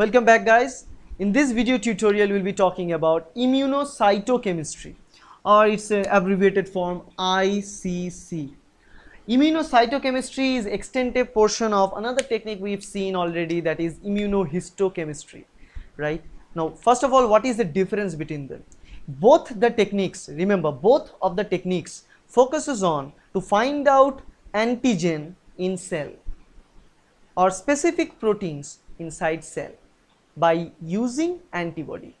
Welcome back guys. In this video tutorial we'll be talking about immunocytochemistry, or it's an abbreviated form ICC. Immunocytochemistry is extensive portion of another technique we've seen already, that is immunohistochemistry, right? Now first of all, what is the difference between them? Both the techniques, remember, both of the techniques focuses on to find out antigen in cell or specific proteins inside cell by using antibody.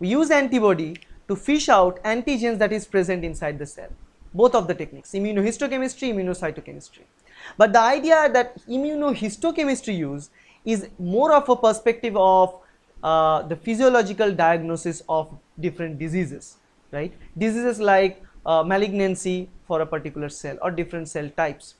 We use antibody to fish out antigens that is present inside the cell. Both of the techniques, immunohistochemistry, immunocytochemistry. But the idea that immunohistochemistry use is more of a perspective of the physiological diagnosis of different diseases, right? Diseases like malignancy for a particular cell or different cell types.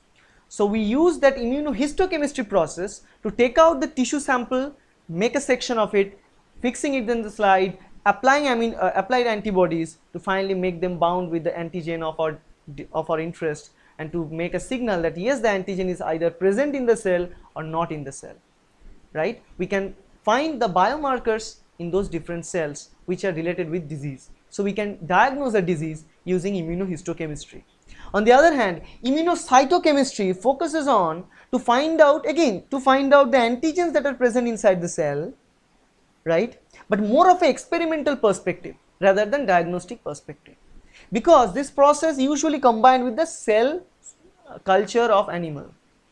So we use that immunohistochemistry process to take out the tissue sample, make a section of it, fixing it in the slide, applied antibodies to finally make them bound with the antigen of our interest, and to make a signal that yes, the antigen is either present in the cell or not in the cell, right? We can find the biomarkers in those different cells which are related with disease. So we can diagnose a disease using immunohistochemistry. On the other hand, immunocytochemistry focuses on to find out the antigens that are present inside the cell, right? But more of an experimental perspective rather than diagnostic perspective, because this process usually combined with the cell culture of animal.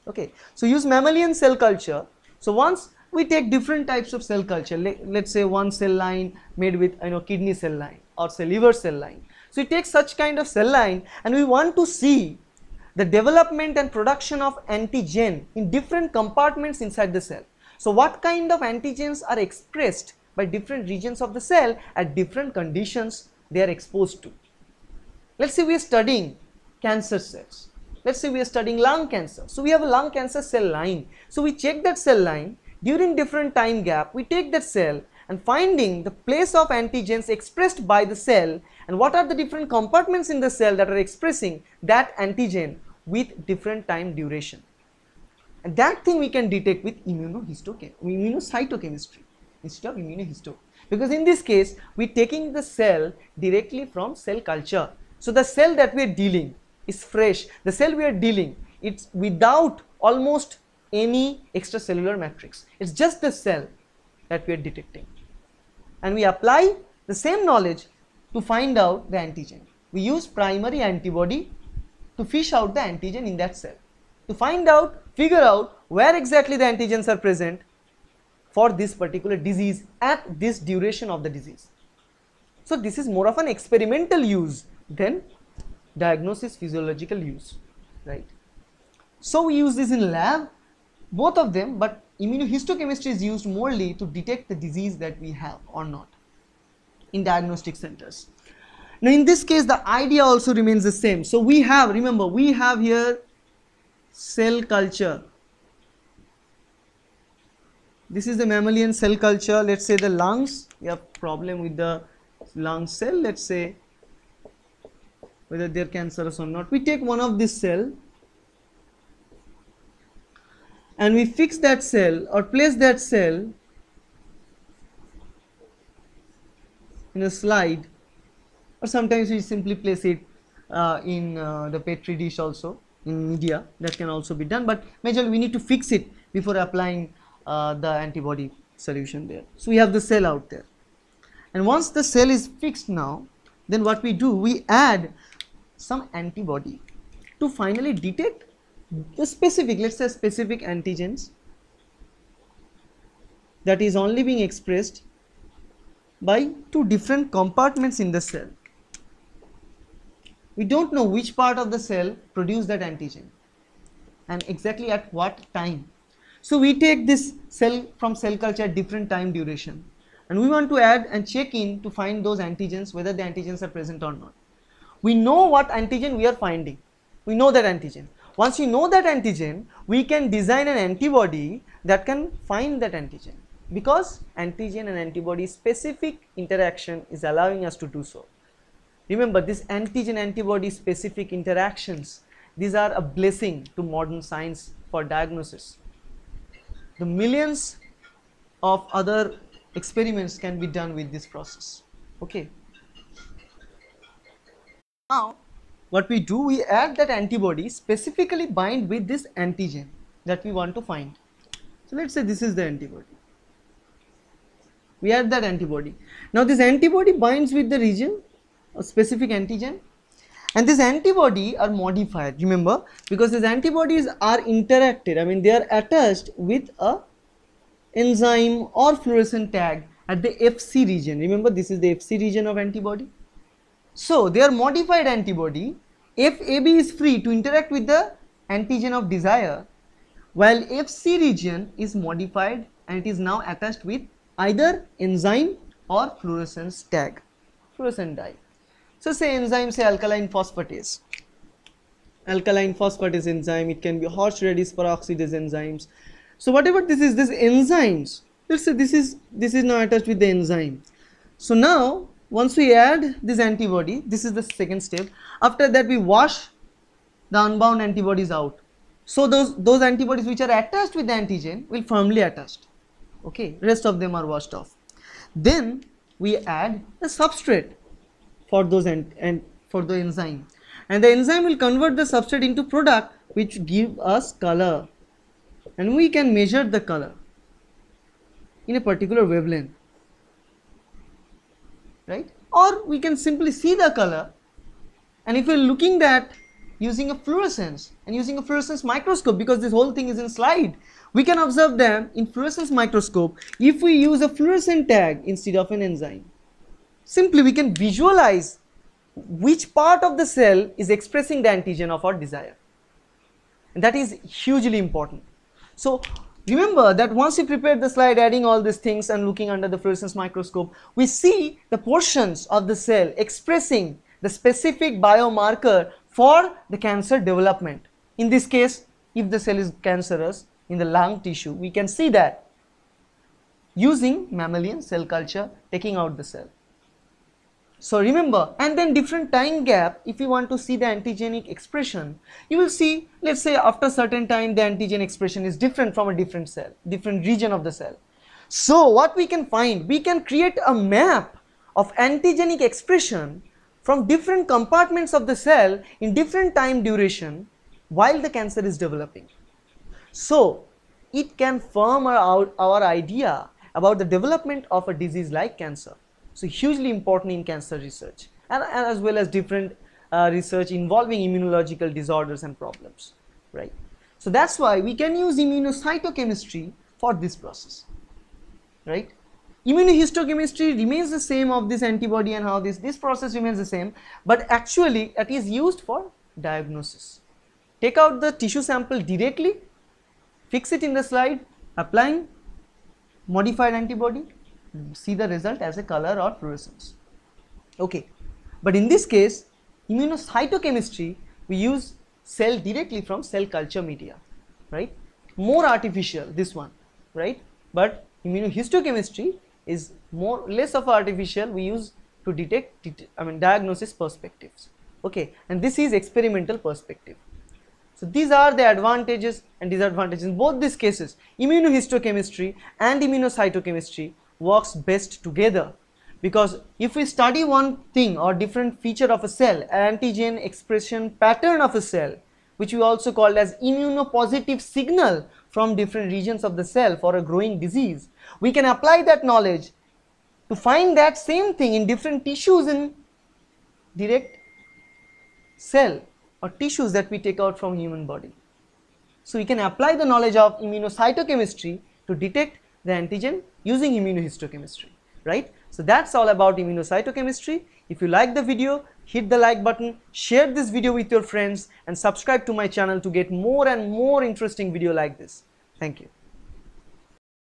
Okay, so use mammalian cell culture. So once we take different types of cell culture, let's say one cell line made with, you know, kidney cell line or say liver cell line. So we take such kind of cell line and we want to see the development and production of antigen in different compartments inside the cell. So what kind of antigens are expressed by different regions of the cell at different conditions they are exposed to. Let's say we are studying cancer cells. Let's say we are studying lung cancer. So we have a lung cancer cell line. So we check that cell line during different time gap. We take that cell and finding the place of antigens expressed by the cell and what are the different compartments in the cell that are expressing that antigen with different time duration. And that thing we can detect with immunocytochemistry instead of immunohisto, because in this case we are taking the cell directly from cell culture. So the cell that we are dealing is fresh. The cell we are dealing, it's without almost any extracellular matrix. It's just the cell that we are detecting, and we apply the same knowledge to find out the antigen. We use primary antibody to fish out the antigen in that cell, to figure out where exactly the antigens are present for this particular disease at this duration of the disease. So this is more of an experimental use than diagnosis physiological use, right? So we use this in lab, both of them, but immunohistochemistry is used morely to detect the disease that we have or not in diagnostic centers. Now in this case the idea also remains the same. So we have, remember, we have here cell culture. This is the mammalian cell culture. Let's say the lungs, we have problem with the lung cell, let's say whether they are cancerous or not. We take one of this cell and we fix that cell or place that cell in a slide, or sometimes we simply place it in the petri dish also, in media, that can also be done, but majorly we need to fix it before applying the antibody solution there. So we have the cell out there, and once the cell is fixed now, then what we do, we add some antibody to finally detect the specific, let's say specific antigens that is only being expressed by two different compartments in the cell. We don't know which part of the cell produce that antigen and exactly at what time. So we take this cell from cell culture at different time duration and we want to add and check in to find those antigens, whether the antigens are present or not. We know what antigen we are finding. We know that antigen. Once you know that antigen, we can design an antibody that can find that antigen, because antigen and antibody specific interaction is allowing us to do so. Remember, this antigen antibody specific interactions, these are a blessing to modern science for diagnosis. The millions of other experiments can be done with this process. Okay. Now, what we do, we add that antibody specifically bind with this antigen that we want to find. So let's say this is the antibody. We add that antibody. Now this antibody binds with the region, a specific antigen, and this antibody are modified, remember, because these antibodies are interacted, I mean they are attached with a enzyme or fluorescent tag at the Fc region. Remember, this is the Fc region of antibody. So they are modified antibody. F(ab) is free to interact with the antigen of desire, while Fc region is modified and it is now attached with either enzyme or fluorescence tag, fluorescent dye. So say enzyme, say alkaline phosphatase enzyme, it can be horseradish peroxidase enzymes. So whatever this is, this enzymes, let's say this is now attached with the enzyme. So now once we add this antibody, this is the second step. After that we wash the unbound antibodies out. So those antibodies which are attached with the antigen will firmly attached. Okay, rest of them are washed off. Then we add the substrate for those and for the enzyme, and the enzyme will convert the substrate into product which give us color, and we can measure the color in a particular wavelength, right? Or we can simply see the color, and if we are looking at using a fluorescence and using a fluorescence microscope, because this whole thing is in slide, we can observe them in fluorescence microscope if we use a fluorescent tag instead of an enzyme. Simply we can visualize which part of the cell is expressing the antigen of our desire, and that is hugely important. So remember that once you prepare the slide adding all these things and looking under the fluorescence microscope, we see the portions of the cell expressing the specific biomarker for the cancer development. In this case, if the cell is cancerous in the lung tissue, we can see that using mammalian cell culture, taking out the cell. So remember, and then different time gap, if you want to see the antigenic expression, you will see, let's say after certain time the antigen expression is different from a different cell, different region of the cell. So what we can find, we can create a map of antigenic expression from different compartments of the cell in different time duration while the cancer is developing. So it can firm our idea about the development of a disease like cancer. So hugely important in cancer research, and as well as different research involving immunological disorders and problems, right? So that's why we can use immunocytochemistry for this process, right? Immunohistochemistry remains the same of this antibody and how this process remains the same, but actually it is used for diagnosis. Take out the tissue sample directly, fix it in the slide, applying modified antibody, see the result as a color or fluorescence. Okay, but in this case immunocytochemistry, we use cell directly from cell culture media, right? More artificial this one, right? But immunohistochemistry is more less of artificial, we use to detect diagnosis perspectives. Okay, and this is experimental perspective. So these are the advantages and disadvantages in both these cases. Immunohistochemistry and immunocytochemistry works best together, because if we study one thing or different feature of a cell, antigen expression pattern of a cell, which we also called as immunopositive signal from different regions of the cell for a growing disease, we can apply that knowledge to find that same thing in different tissues in direct cell or tissues that we take out from human body. So we can apply the knowledge of immunocytochemistry to detect the antigen using immunohistochemistry, right? So that's all about immunocytochemistry. If you like the video, hit the like button, share this video with your friends, and subscribe to my channel to get more and more interesting video like this. Thank you.